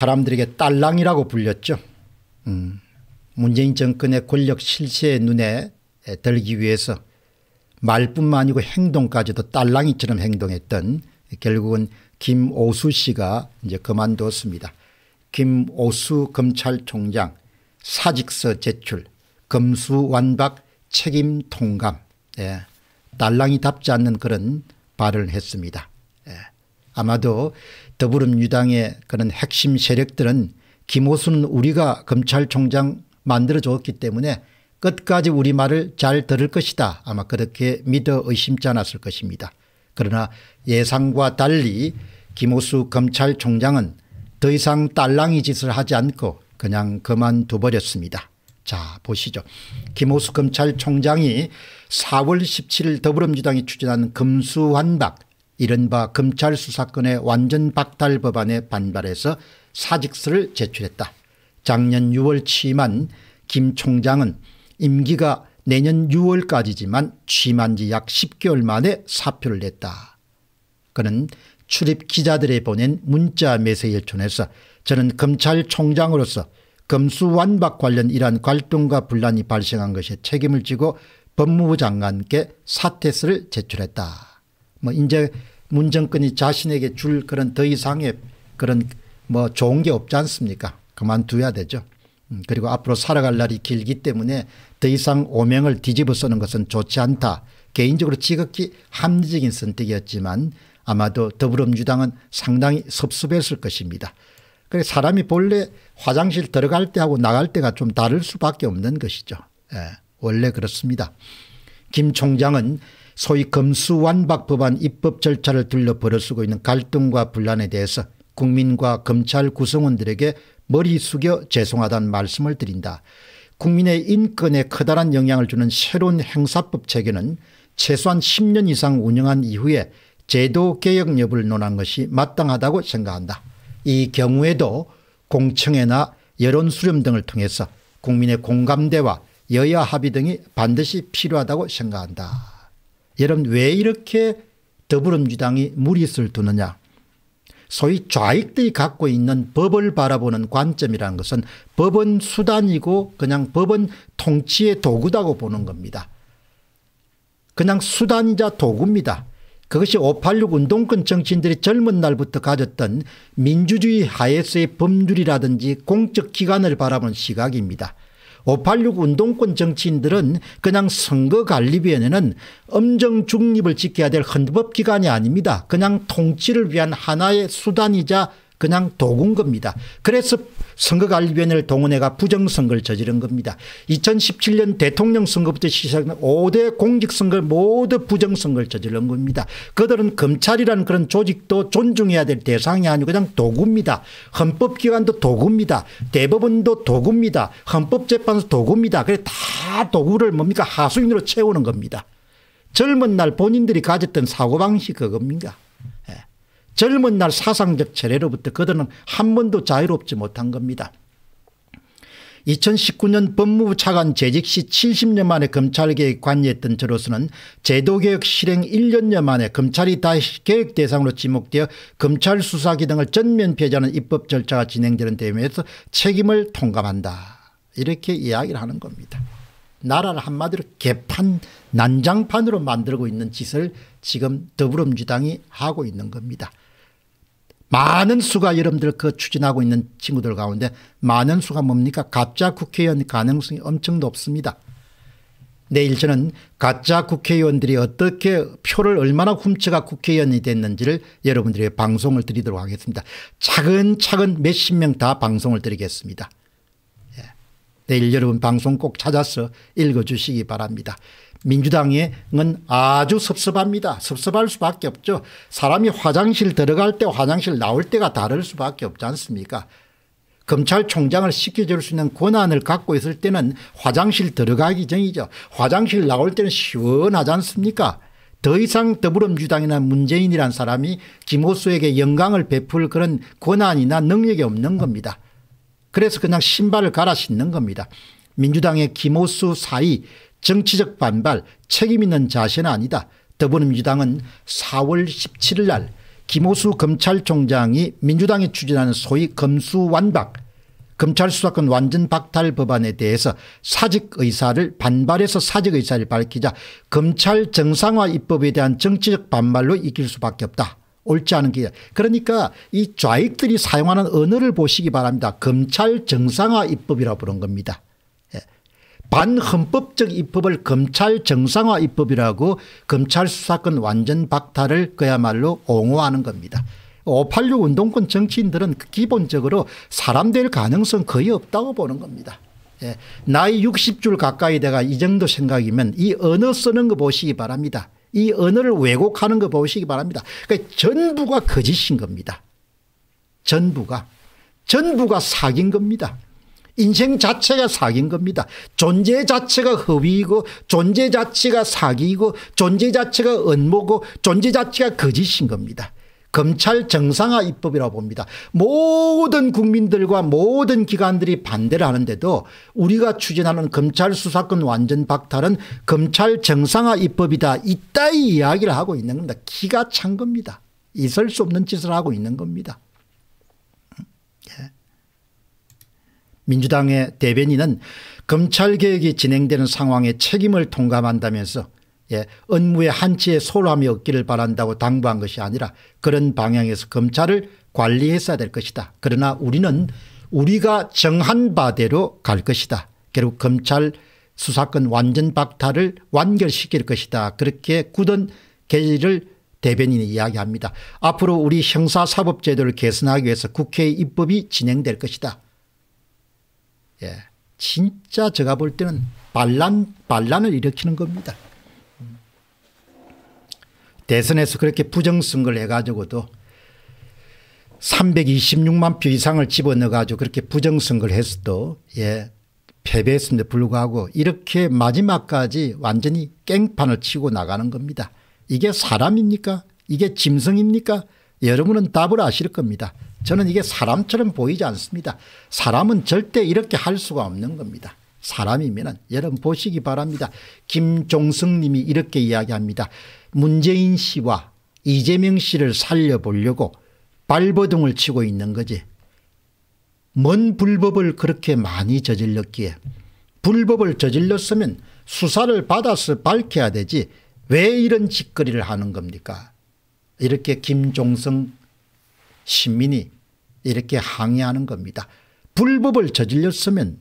사람들에게 딸랑이라고 불렸죠. 문재인 정권의 권력 실세의 눈에 들기 위해서 말뿐만 아니고 행동까지도 딸랑이처럼 행동했던 결국은 김오수 씨가 이제 그만뒀습니다. 김오수 검찰총장 사직서 제출, 검수완박 책임 통감, 딸랑이답지 않는 그런 발언을 했습니다. 아마도 더불어민주당의 그런 핵심 세력들은 김오수는 우리가 검찰총장 만들어줬기 때문에 끝까지 우리 말을 잘 들을 것이다. 아마 그렇게 믿어 의심치 않았을 것입니다. 그러나 예상과 달리 김오수 검찰총장은 더 이상 딸랑이 짓을 하지 않고 그냥 그만둬버렸습니다. 자, 보시죠. 김오수 검찰총장이 4월 17일 더불어민주당이 추진하는 검수완박, 이른바 검찰 수사권의 완전 박탈 법안에 반발해서 사직서를 제출했다. 작년 6월 취임한 김 총장은 임기가 내년 6월까지지만 취임한 지 약 10개월 만에 사표를 냈다. 그는 출입 기자들에 보낸 문자 메시지를 통해서 저는 검찰총장으로서 검수완박 관련 이러한 갈등과 분란이 발생한 것에 책임을 지고 법무부 장관께 사퇴서를 제출했다. 뭐 이제 문 정권이 자신에게 줄 그런 더 이상의 그런 뭐 좋은 게 없지 않습니까? 그만둬야 되죠. 그리고 앞으로 살아갈 날이 길기 때문에 더 이상 오명을 뒤집어 쓰는 것은 좋지 않다. 개인적으로 지극히 합리적인 선택이었지만 아마도 더불어민주당은 상당히 섭섭했을 것입니다. 그래서 사람이 본래 화장실 들어갈 때하고 나갈 때가 좀 다를 수밖에 없는 것이죠. 예, 원래 그렇습니다. 김 총장은 소위 검수완박 법안 입법 절차를 둘러 벌어쓰고 있는 갈등과 분란에 대해서 국민과 검찰 구성원들에게 머리 숙여 죄송하다는 말씀을 드린다. 국민의 인권에 커다란 영향을 주는 새로운 행사법 체계는 최소한 10년 이상 운영한 이후에 제도 개혁 여부를 논한 것이 마땅하다고 생각한다. 이 경우에도 공청회나 여론 수렴 등을 통해서 국민의 공감대와 여야 합의 등이 반드시 필요하다고 생각한다. 여러분, 왜 이렇게 더불어민주당이 무리수를 두느냐? 소위 좌익들이 갖고 있는 법을 바라보는 관점이라는 것은 법은 수단이고 그냥 법은 통치의 도구라고 보는 겁니다. 그냥 수단이자 도구입니다. 그것이 586 운동권 정치인들이 젊은 날부터 가졌던 민주주의 하에서의 법률이라든지 공적기관을 바라보는 시각입니다. 586 운동권 정치인들은 그냥 선거관리위원회는 엄정중립을 지켜야 될 헌법기관이 아닙니다. 그냥 통치를 위한 하나의 수단이자 그냥 도구인 겁니다. 그래서 선거관리위원회를 동원해가 부정선거를 저지른 겁니다. 2017년 대통령 선거부터 시작한 5대 공직선거 모두 부정선거를 저지른 겁니다. 그들은 검찰이라는 그런 조직도 존중해야 될 대상이 아니고 그냥 도구입니다. 헌법기관도 도구입니다. 대법원도 도구입니다. 헌법재판소 도구입니다. 그래서 다 도구를 뭡니까? 하수인으로 채우는 겁니다. 젊은 날 본인들이 가졌던 사고방식 그겁니다. 젊은 날 사상적 체례로부터 그들은 한 번도 자유롭지 못한 겁니다. 2019년 법무부 차관 재직 시 70년 만에 검찰개혁에 관여했던 저로서는 제도개혁 실행 1년여 만에 검찰이 다시 개혁 대상으로 지목되어 검찰 수사기 등을 전면 폐지하는 입법 절차가 진행되는 대회에서 책임을 통감한다. 이렇게 이야기를 하는 겁니다. 나라를 한마디로 개판, 난장판으로 만들고 있는 짓을 지금 더불어민주당이 하고 있는 겁니다. 많은 수가 여러분들 그 추진하고 있는 친구들 가운데 많은 수가 뭡니까? 가짜 국회의원 가능성이 엄청 높습니다. 내일 저는 가짜 국회의원들이 어떻게 표를 얼마나 훔쳐가 국회의원이 됐는지를 여러분들에게 방송을 드리도록 하겠습니다. 차근차근 몇십 명 다 방송을 드리겠습니다. 내일 여러분 방송 꼭 찾아서 읽어주시기 바랍니다. 민주당은 아주 섭섭합니다. 섭섭할 수밖에 없죠. 사람이 화장실 들어갈 때 화장실 나올 때가 다를 수밖에 없지 않습니까? 검찰총장을 시켜줄 수 있는 권한을 갖고 있을 때는 화장실 들어가기 전이죠. 화장실 나올 때는 시원하지 않습니까? 더 이상 더불어민주당이나 문재인이란 사람이 김오수에게 영광을 베풀 그런 권한이나 능력이 없는 겁니다. 그래서 그냥 신발을 갈아 신는 겁니다. 민주당의 김오수 사의, 정치적 반발, 책임 있는 자세는 아니다. 더불어민주당은 4월 17일 날 김오수 검찰총장이 민주당이 추진하는 소위 검수완박 검찰 수사권 완전 박탈 법안에 대해서 사직 의사를 반발해서 사직 의사를 밝히자 검찰 정상화 입법에 대한 정치적 반발로 이길 수밖에 없다. 옳지 않은 기회. 그러니까 이 좌익들이 사용하는 언어를 보시기 바랍니다. 검찰 정상화 입법이라고 부른 겁니다. 반헌법적 입법을 검찰 정상화 입법이라고 검찰 수사권 완전 박탈을 그야말로 옹호하는 겁니다. 586 운동권 정치인들은 기본적으로 사람 될 가능성 거의 없다고 보는 겁니다. 예. 나이 60줄 가까이 돼가 이 정도 생각이면 이 언어 쓰는 거 보시기 바랍니다. 이 언어를 왜곡하는 거 보시기 바랍니다. 그러니까 전부가 거짓인 겁니다. 전부가 사기인 겁니다. 인생 자체가 사기인 겁니다. 존재 자체가 허위이고 존재 자체가 사기이고 존재 자체가 언모고 존재 자체가 거짓인 겁니다. 검찰 정상화 입법이라고 봅니다. 모든 국민들과 모든 기관들이 반대를 하는데도 우리가 추진하는 검찰 수사권 완전 박탈은 검찰 정상화 입법이다. 이따위 이야기를 하고 있는 겁니다. 기가 찬 겁니다. 있을 수 없는 짓을 하고 있는 겁니다. 예. 민주당의 대변인은 검찰개혁이 진행되는 상황에 책임을 통감한다면서 예, 업무의 한치의 소홀함이 없기를 바란다고 당부한 것이 아니라 그런 방향에서 검찰을 관리했어야 될 것이다. 그러나 우리는 우리가 정한 바대로 갈 것이다. 결국 검찰 수사권 완전 박탈을 완결시킬 것이다. 그렇게 굳은 결의를 대변인이 이야기합니다. 앞으로 우리 형사사법제도를 개선하기 위해서 국회의 입법이 진행될 것이다. 예, 진짜 제가 볼 때는 반란을 일으키는 겁니다. 대선에서 그렇게 부정선거를 해가지고도 326만 표 이상을 집어넣어가지고 그렇게 부정선거를 했어도 예, 패배했음에도 불구하고 이렇게 마지막까지 완전히 깽판을 치고 나가는 겁니다. 이게 사람입니까? 이게 짐승입니까? 여러분은 답을 아실 겁니다. 저는 이게 사람처럼 보이지 않습니다. 사람은 절대 이렇게 할 수가 없는 겁니다. 사람이면 여러분 보시기 바랍니다. 김종승 님이 이렇게 이야기합니다. 문재인 씨와 이재명 씨를 살려보려고 발버둥을 치고 있는 거지. 뭔 불법을 그렇게 많이 저질렀기에. 불법을 저질렀으면 수사를 받아서 밝혀야 되지. 왜 이런 짓거리를 하는 겁니까? 이렇게 김종승 시민이 이렇게 항의하는 겁니다. 불법을 저질렀으면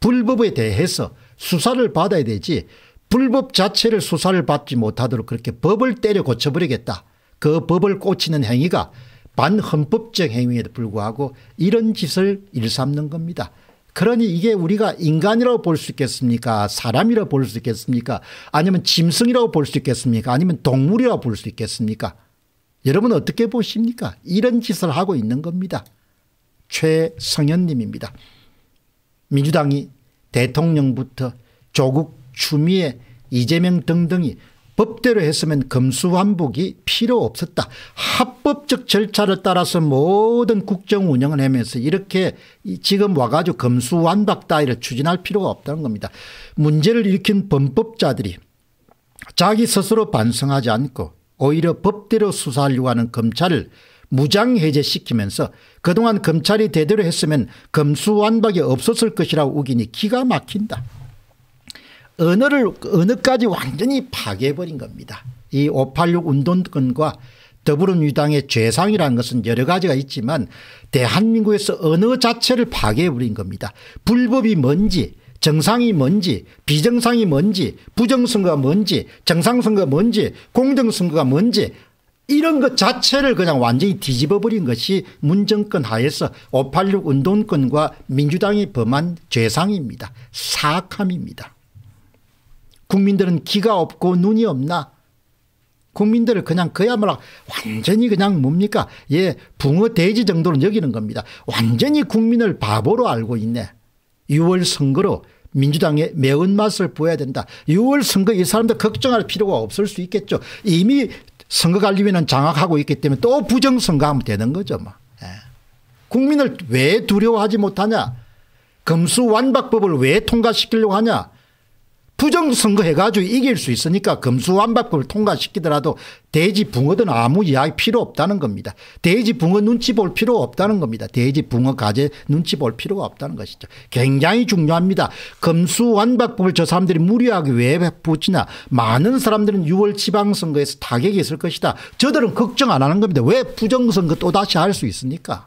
불법에 대해서 수사를 받아야 되지 불법 자체를 수사를 받지 못하도록 그렇게 법을 때려 고쳐버리겠다. 그 법을 꼬치는 행위가 반헌법적 행위에도 불구하고 이런 짓을 일삼는 겁니다. 그러니 이게 우리가 인간이라고 볼 수 있겠습니까? 사람이라고 볼 수 있겠습니까? 아니면 짐승이라고 볼 수 있겠습니까? 아니면 동물이라고 볼 수 있겠습니까? 여러분 어떻게 보십니까? 이런 짓을 하고 있는 겁니다. 최성현 님입니다. 민주당이 대통령부터 조국, 추미애, 이재명 등등이 법대로 했으면 검수완박이 필요 없었다. 합법적 절차를 따라서 모든 국정 운영을 하면서 이렇게 지금 와가지고 검수완박 따위를 추진할 필요가 없다는 겁니다. 문제를 일으킨 범법자들이 자기 스스로 반성하지 않고 오히려 법대로 수사하려고 하는 검찰을 무장해제시키면서 그동안 검찰이 대대로 했으면 검수완박이 없었을 것이라고 우기니 기가 막힌다. 언어까지 완전히 파괴해버린 겁니다. 이 586 운동권과 더불어민주당의 죄상이라는 것은 여러 가지가 있지만 대한민국에서 언어 자체를 파괴해버린 겁니다. 불법이 뭔지 정상이 뭔지 비정상이 뭔지 부정선거가 뭔지 정상선거가 뭔지 공정선거가 뭔지 이런 것 자체를 그냥 완전히 뒤집어버린 것이 문정권 하에서 586 운동권과 민주당이 범한 죄상입니다. 사악함입니다. 국민들은 귀가 없고 눈이 없나? 국민들을 그냥 그야말로 완전히 그냥 뭡니까? 예, 붕어 돼지 정도로 여기는 겁니다. 완전히 국민을 바보로 알고 있네. 6월 선거로 민주당의 매운맛을 보여야 된다. 6월 선거 이 사람들 걱정할 필요가 없을 수 있겠죠. 이미 선거관리위는 장악하고 있기 때문에 또 부정선거하면 되는 거죠. 뭐. 예. 국민을 왜 두려워하지 못하냐? 검수완박법을 왜 통과시키려고 하냐? 부정선거 해가지고 이길 수 있으니까 검수완박법을 통과시키더라도 돼지 붕어든 아무 이야기 필요 없다는 겁니다. 돼지 붕어 눈치 볼 필요 없다는 겁니다. 돼지 붕어 가재 눈치 볼 필요가 없다는 것이죠. 굉장히 중요합니다. 검수완박법을 저 사람들이 무리하게 왜 붙이나. 많은 사람들은 6월 지방선거에서 타격이 있을 것이다. 저들은 걱정 안 하는 겁니다. 왜 부정선거 또다시 할 수 있으니까.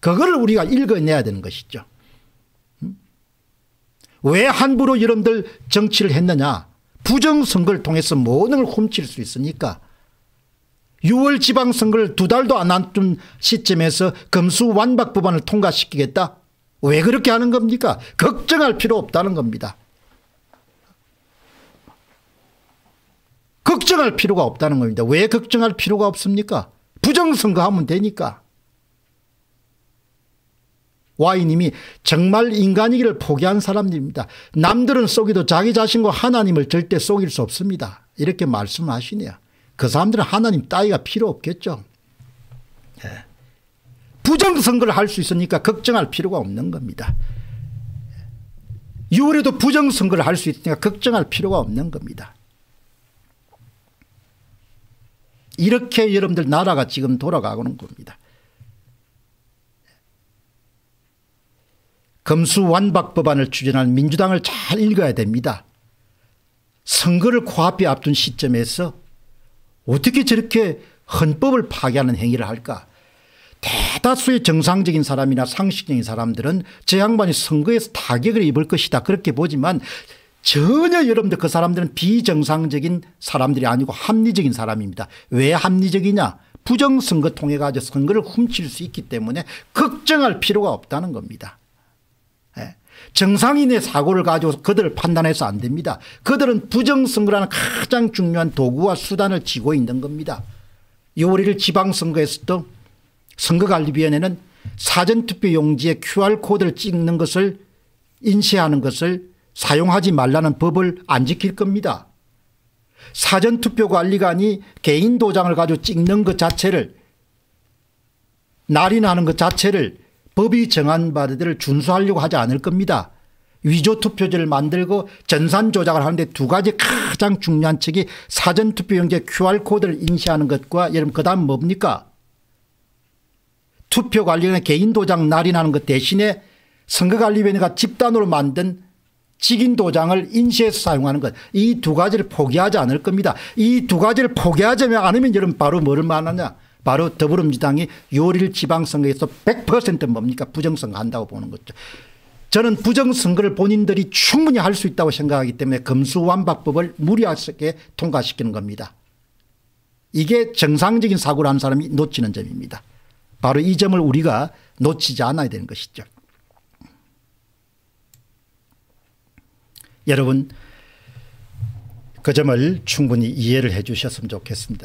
그거를 우리가 읽어내야 되는 것이죠. 왜 함부로 여러분들 정치를 했느냐. 부정선거를 통해서 모든 걸 훔칠 수 있으니까. 6월 지방선거를 두 달도 안 한 시점에서 검수완박 법안을 통과시키겠다. 왜 그렇게 하는 겁니까? 걱정할 필요 없다는 겁니다. 걱정할 필요가 없다는 겁니다. 왜 걱정할 필요가 없습니까? 부정선거 하면 되니까. Y님이 정말 인간이기를 포기한 사람들입니다. 남들은 속이도 자기 자신과 하나님을 절대 속일 수 없습니다. 이렇게 말씀하시네요. 그 사람들은 하나님 따위가 필요 없겠죠. 예. 부정선거를 할 수 있으니까 걱정할 필요가 없는 겁니다. 6월에도 부정선거를 할 수 있으니까 걱정할 필요가 없는 겁니다. 이렇게 여러분들 나라가 지금 돌아가고는 겁니다. 검수완박 법안을 추진하는 민주당을 잘 읽어야 됩니다. 선거를 코앞에 앞둔 시점에서 어떻게 저렇게 헌법을 파괴하는 행위를 할까. 대다수의 정상적인 사람이나 상식적인 사람들은 저 양반이 선거에서 타격을 입을 것이다 그렇게 보지만, 전혀 여러분들 그 사람들은 비정상적인 사람들이 아니고 합리적인 사람입니다. 왜 합리적이냐. 부정선거 통해 가지고 선거를 훔칠 수 있기 때문에 걱정할 필요가 없다는 겁니다. 정상인의 사고를 가지고 그들을 판단해서 안 됩니다. 그들은 부정선거라는 가장 중요한 도구와 수단을 쥐고 있는 겁니다. 6월 1일 지방선거에서도 선거관리위원회는 사전투표 용지에 QR코드를 찍는 것을 인쇄하는 것을 사용하지 말라는 법을 안 지킬 겁니다. 사전투표관리관이 개인 도장을 가지고 찍는 것 자체를 날인하는 것 자체를 법이 정한 바들을 준수하려고 하지 않을 겁니다. 위조 투표지를 만들고 전산 조작을 하는데 두 가지 가장 중요한 책이 사전투표용지에 QR코드를 인쇄하는 것과, 여러분 그 다음 뭡니까? 투표관리위원회 개인 도장 날인하는 것 대신에 선거관리위원회가 집단으로 만든 직인 도장을 인쇄해서 사용하는 것. 이 두 가지를 포기하지 않을 겁니다. 이 두 가지를 포기하지 않으면 여러분 바로 뭐를 말하냐. 바로 더불어민주당이 6월 1일 지방선거에서 100% 뭡니까? 부정선거 한다고 보는 거죠. 저는 부정선거를 본인들이 충분히 할 수 있다고 생각하기 때문에 검수완박법을 무리하게 통과시키는 겁니다. 이게 정상적인 사고를 한 사람이 놓치는 점입니다. 바로 이 점을 우리가 놓치지 않아야 되는 것이죠. 여러분 그 점을 충분히 이해를 해 주셨으면 좋겠습니다.